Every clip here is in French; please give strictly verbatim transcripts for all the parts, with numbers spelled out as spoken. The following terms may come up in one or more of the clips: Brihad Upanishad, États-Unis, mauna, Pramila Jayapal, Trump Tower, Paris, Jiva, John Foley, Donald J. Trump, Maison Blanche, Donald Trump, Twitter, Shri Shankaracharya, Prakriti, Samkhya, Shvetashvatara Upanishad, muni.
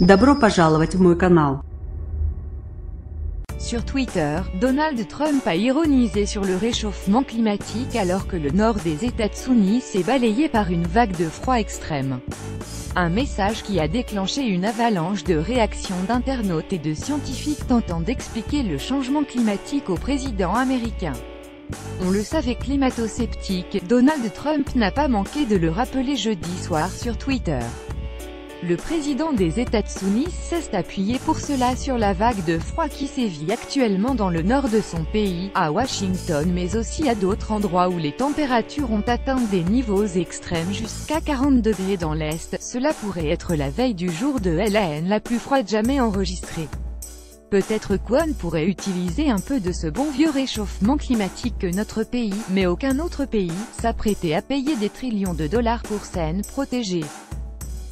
Добро пожаловать в мой канал. Sur Twitter, Donald Trump a ironisé sur le réchauffement climatique alors que le nord des États-Unis s'est balayé par une vague de froid extrême. Un message qui a déclenché une avalanche de réactions d'internautes et de scientifiques tentant d'expliquer le changement climatique au président américain. On le savait climato-sceptique, Donald Trump n'a pas manqué de le rappeler jeudi soir sur Twitter. Le président des États-Unis s'est appuyé pour cela sur la vague de froid qui sévit actuellement dans le nord de son pays, à Washington mais aussi à d'autres endroits où les températures ont atteint des niveaux extrêmes jusqu'à quarante degrés dans l'Est. Cela pourrait être la veille du jour de la la plus froide jamais enregistrée. Peut-être qu'on pourrait utiliser un peu de ce bon vieux réchauffement climatique que notre pays, mais aucun autre pays, s'apprêtait à payer des trillions de dollars pour s'en protéger.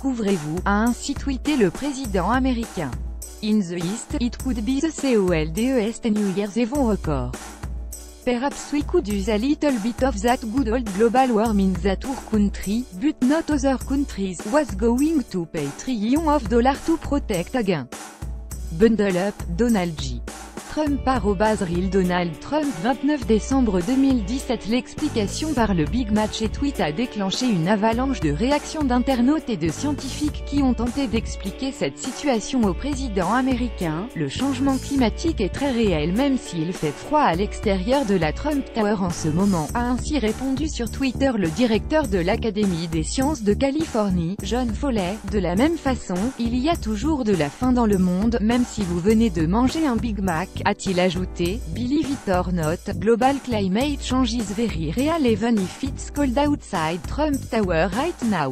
Couvrez-vous, a ainsi tweeté le président américain. In the East, it could be the coldest New Year's Eve on record. Perhaps we could use a little bit of that good old global warming that our country, but not other countries, was going to pay trillions of dollars to protect again. Bundle up, Donald J. Trump arrobase Real Donald Trump vingt-neuf décembre deux mille dix-sept. L'explication par le Big Match et tweet a déclenché une avalanche de réactions d'internautes et de scientifiques qui ont tenté d'expliquer cette situation au président américain. Le changement climatique est très réel même s'il fait froid à l'extérieur de la Trump Tower en ce moment, a ainsi répondu sur Twitter le directeur de l'Académie des sciences de Californie, John Foley. De la même façon, il y a toujours de la faim dans le monde, même si vous venez de manger un Big Mac, a-t-il ajouté. Believe it or not, global climate change is very real even if it's cold outside Trump Tower right now.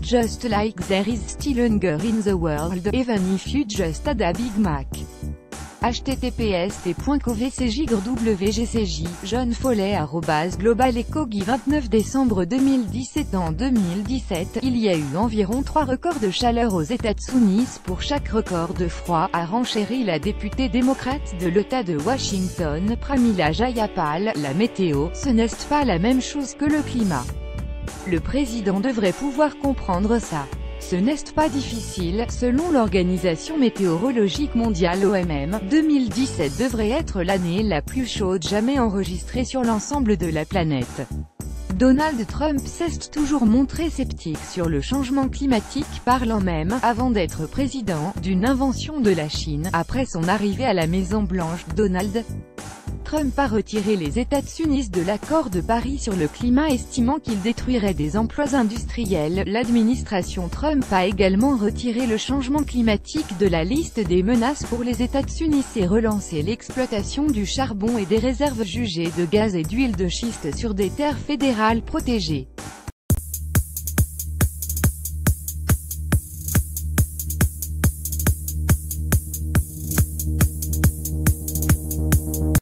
Just like there is still hunger in the world, even if you just had a Big Mac. H T T P S T point co slash wgcj John Foley arrobase Global Ecogi vingt-neuf décembre deux mille dix-sept. En deux mille dix-sept, il y a eu environ trois records de chaleur aux États-Unis pour chaque record de froid, a renchéri la députée démocrate de l'État de Washington Pramila Jayapal. La météo, ce n'est pas la même chose que le climat. Le président devrait pouvoir comprendre ça. Ce n'est pas difficile, selon l'Organisation météorologique mondiale O M M, deux mille dix-sept devrait être l'année la plus chaude jamais enregistrée sur l'ensemble de la planète. Donald Trump s'est toujours montré sceptique sur le changement climatique, parlant même, avant d'être président, d'une invention de la Chine. Après son arrivée à la Maison Blanche, Donald Trump a retiré les États-Unis de l'accord de Paris sur le climat, estimant qu'il détruirait des emplois industriels. L'administration Trump a également retiré le changement climatique de la liste des menaces pour les États-Unis et relancé l'exploitation du charbon et des réserves jugées de gaz et d'huile de schiste sur des terres fédérales protégées.